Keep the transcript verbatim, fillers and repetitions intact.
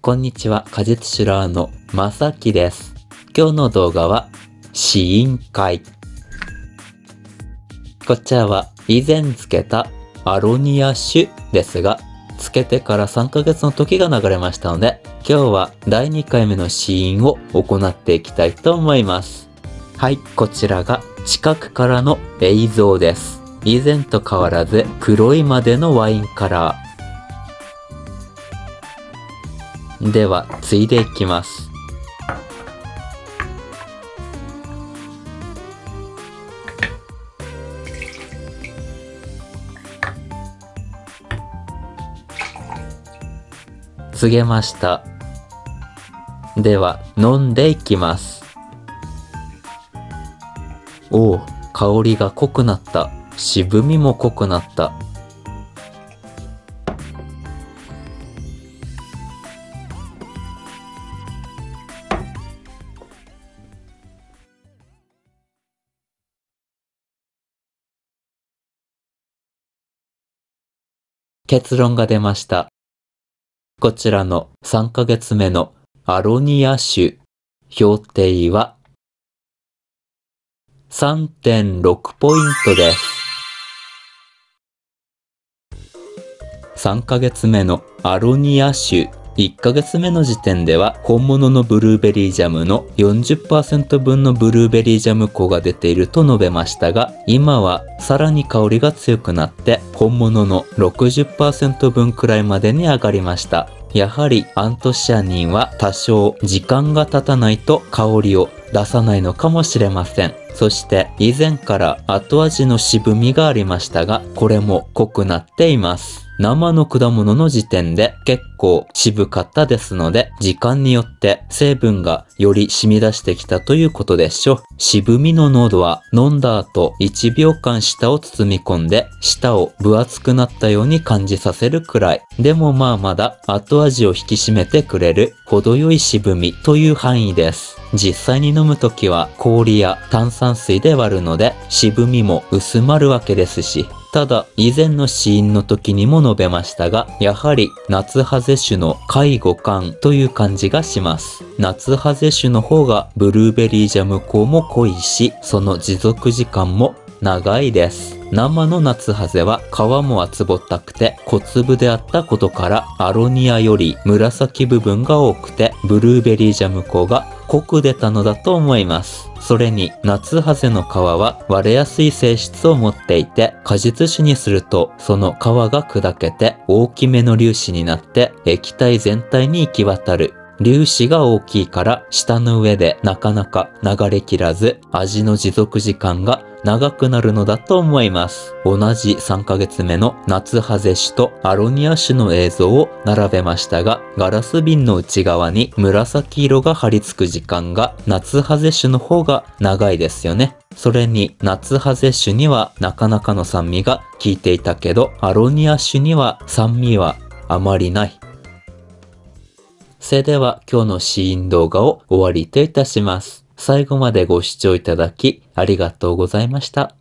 こんにちは、果実シュラーのまさきです。今日の動画は、試飲会。こちらは以前漬けたアロニア酒ですが、漬けてからさんかげつの時が流れましたので、今日はだいにかいめの試飲を行っていきたいと思います。はい、こちらが近くからの映像です。以前と変わらず黒いまでのワインカラー。では、ついでいきます。つげました。では、飲んでいきます。おお、香りが濃くなった。渋みも濃くなった。結論が出ました。こちらのさんかげつめのアロニア酒、評定は さんてんろく ポイントです。さんかげつめのアロニア酒、いっかげつめの時点では本物のブルーベリージャムの よんじゅっパーセント 分のブルーベリージャム効が出ていると述べましたが、今はさらに香りが強くなって本物の ろくじゅっパーセント 分くらいまでに上がりました。やはりアントシアニンは多少時間が経たないと香りを出さないのかもしれません。そして以前から後味の渋みがありましたが、これも濃くなっています。生の果物の時点で結構渋かったですので、時間によって成分がより染み出してきたということでしょう。渋みの濃度は飲んだ後いちびょうかん舌を包み込んで、舌を分厚くなったように感じさせるくらい。でもまあまだ後味を引き締めてくれる程よい渋みという範囲です。実際に飲むときは氷や炭酸水で割るので渋みも薄まるわけですし、ただ以前の試飲の時にも述べましたが、やはり夏ハゼ酒の介護感という感じがします。夏ハゼ酒の方がブルーベリージャム香も濃いし、その持続時間も長いです。生の夏ハゼは皮も厚ぼったくて小粒であったことから、アロニアより紫部分が多くてブルーベリージャム香が濃く出たのだと思います。それに夏ハゼの皮は割れやすい性質を持っていて、果実酒にするとその皮が砕けて大きめの粒子になって液体全体に行き渡る。粒子が大きいから舌の上でなかなか流れ切らず、味の持続時間が長くなるのだと思います。同じさんかげつめの夏ハゼ酒とアロニア酒の映像を並べましたが、ガラス瓶の内側に紫色が張り付く時間が夏ハゼ酒の方が長いですよね。それに夏ハゼ酒にはなかなかの酸味が効いていたけど、アロニア酒には酸味はあまりない。それでは今日の試飲動画を終わりといたします。最後までご視聴いただきありがとうございました。